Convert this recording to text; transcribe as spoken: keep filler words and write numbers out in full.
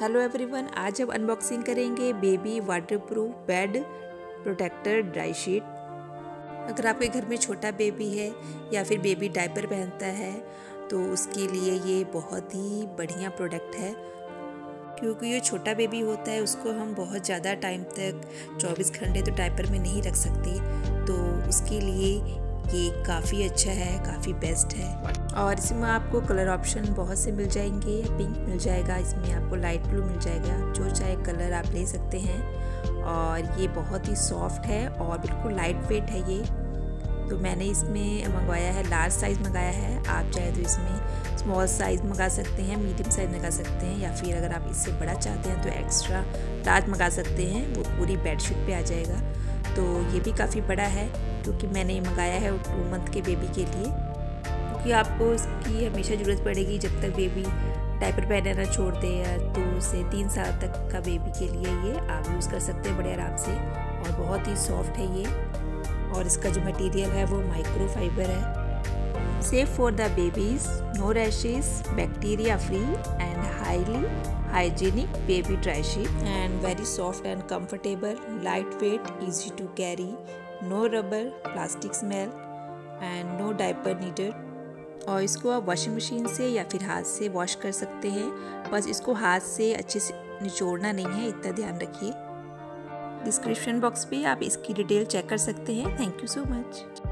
Hello everyone, आज हम unboxing करेंगे baby waterproof bed protector dry sheet. अगर आपके घर में छोटा बेबी है या फिर बेबी डायपर पहनता है तो उसके लिए ये बहुत ही बढ़िया प्रोडक्ट है, क्योंकि ये छोटा बेबी होता है उसको हम बहुत ज़्यादा टाइम तक चौबीस घंटे तो डायपर में नहीं रख सकते, तो उसके लिए ये काफ़ी अच्छा है, काफ़ी बेस्ट है। और इसमें आपको कलर ऑप्शन बहुत से मिल जाएंगे। पिंक मिल जाएगा, इसमें आपको लाइट ब्लू मिल जाएगा, जो चाहे कलर आप ले सकते हैं। और ये बहुत ही सॉफ्ट है और बिल्कुल लाइट वेट है ये। तो मैंने इसमें मंगवाया है, लार्ज साइज़ मंगाया है। आप चाहे तो इसमें स्मॉल साइज़ मंगा सकते हैं, मीडियम साइज़ मंगा सकते हैं, या फिर अगर आप इससे बड़ा चाहते हैं तो एक्स्ट्रा लार्ज मंगा सकते हैं, वो पूरी बेडशीट पे आ जाएगा। तो ये भी काफ़ी बड़ा है, क्योंकि मैंने ये मंगाया है टू मंथ के बेबी के लिए, क्योंकि आपको इसकी हमेशा ज़रूरत पड़ेगी जब तक बेबी डायपर पहनना छोड़ दे। दो से तीन साल तक का बेबी के लिए ये आप यूज़ कर सकते हैं बड़े आराम से, और बहुत ही सॉफ्ट है ये। और इसका जो मटेरियल है वो माइक्रोफाइबर है। Safe for the babies, no rashes, bacteria free and highly hygienic baby dry sheet and very soft and comfortable, light weight, easy to carry, no rubber, plastic smell and no diaper needed. और इसको आप washing machine से या फिर हाथ से wash कर सकते हैं, बस इसको हाथ से अच्छे से निचोड़ना नहीं है, इतना ध्यान रखिए। डिस्क्रिप्शन बॉक्स पे आप इसकी डिटेल चेक कर सकते हैं। Thank you so much.